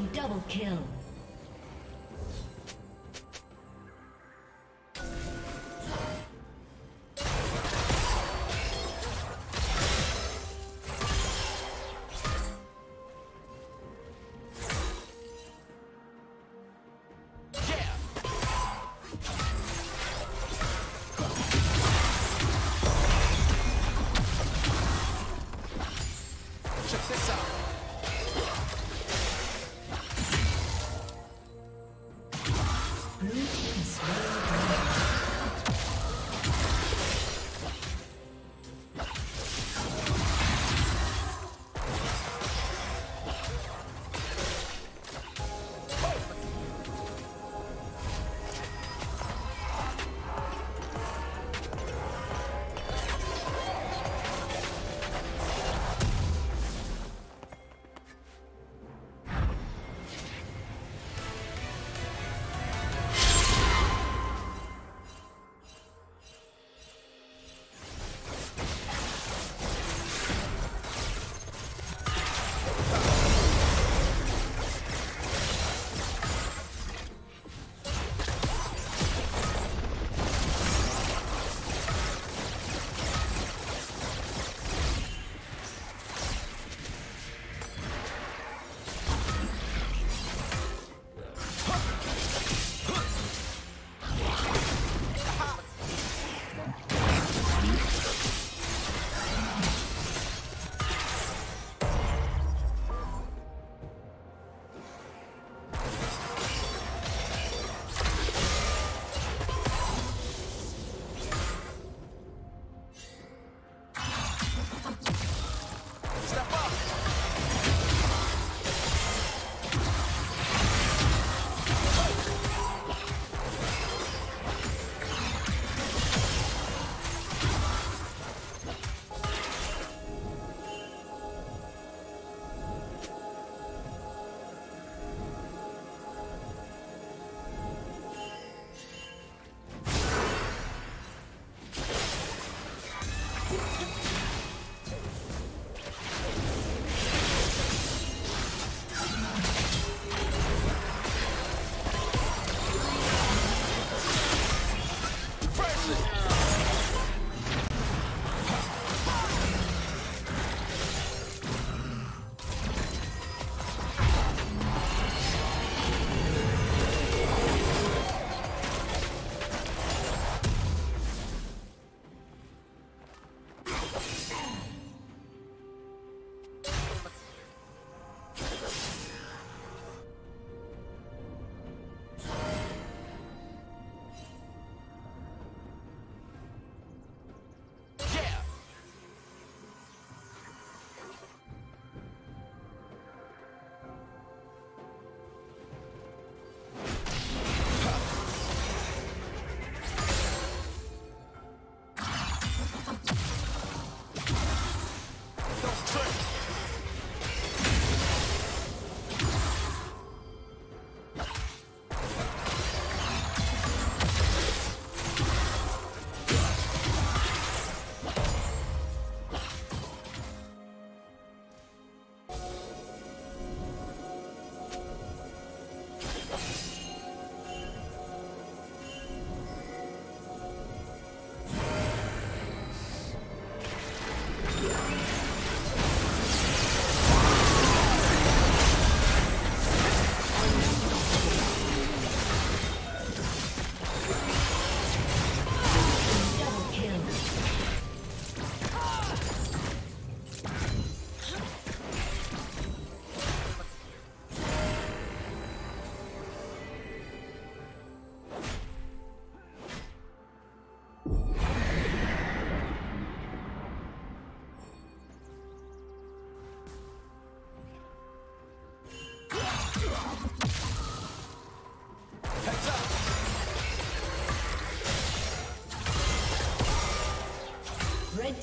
team double kill. Red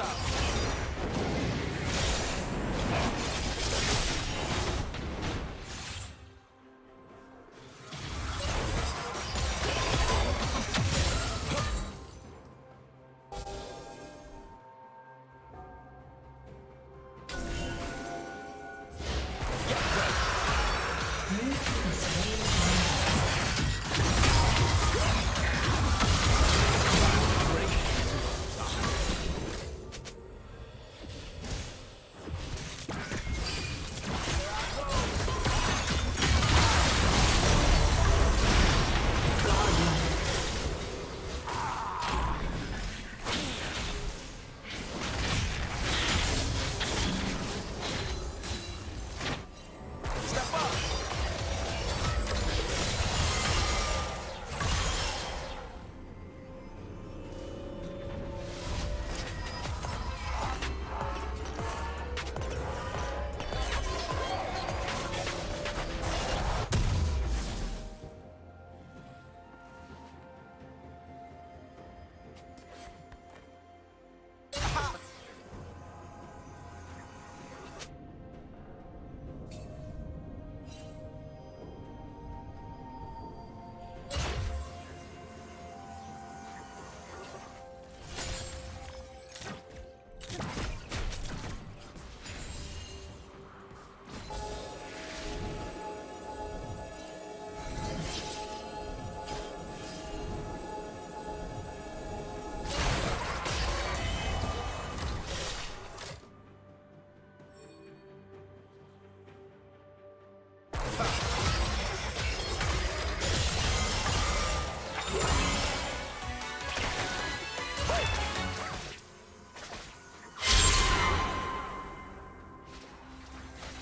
us up.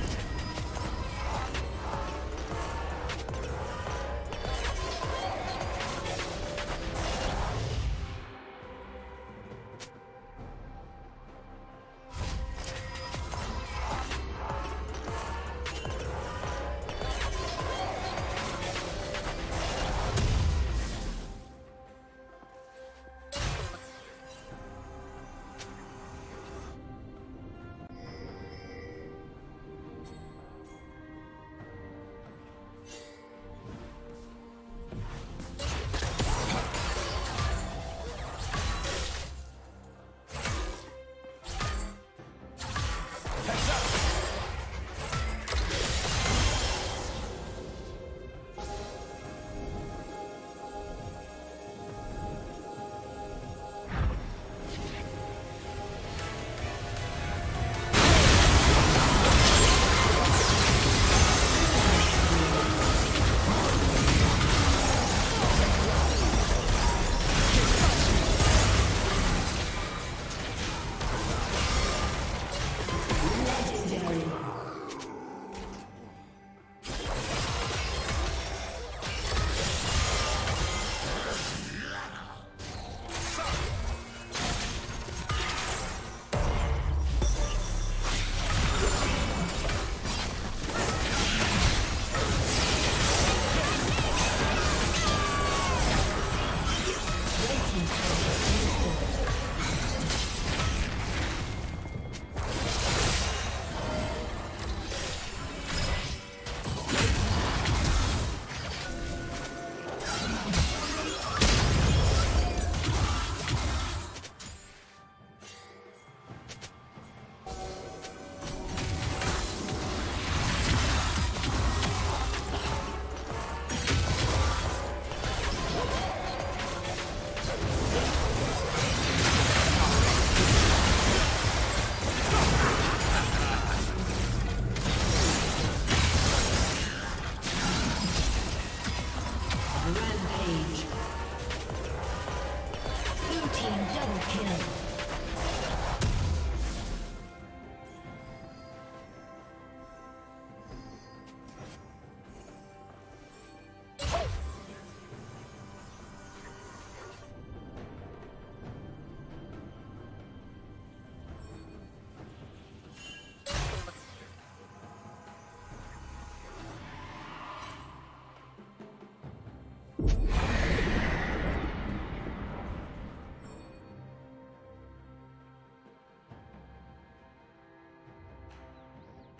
Double kill.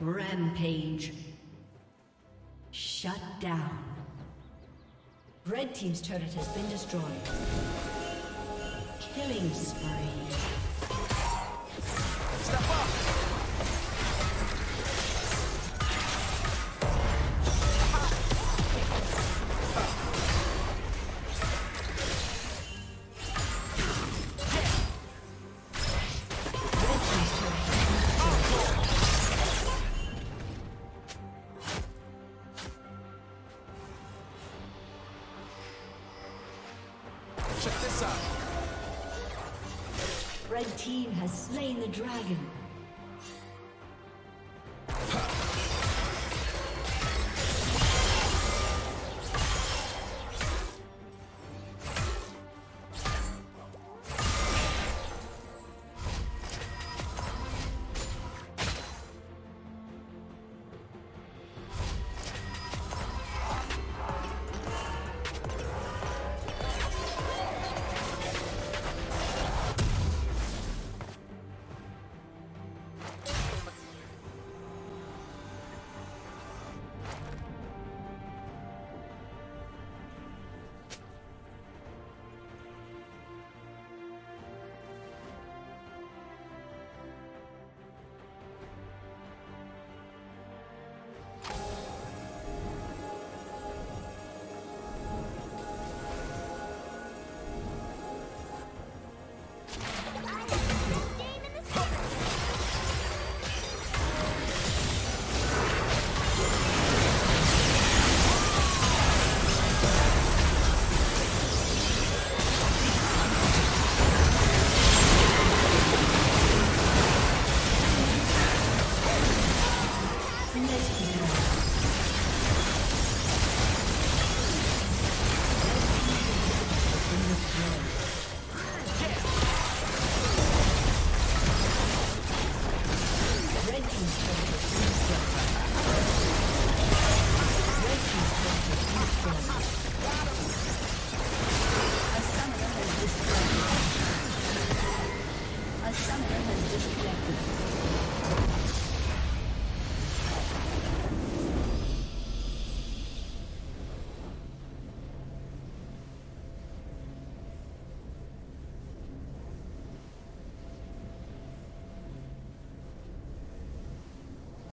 Rampage. Shut down. Red team's turret has been destroyed. Killing spree. Step up! Check this out. Red team has slain the dragon.